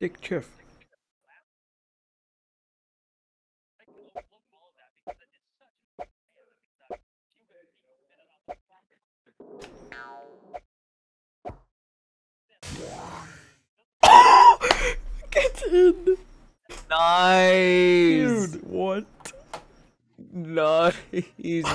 Dick Chuff. Get in! Nice! Dude, what? Nice!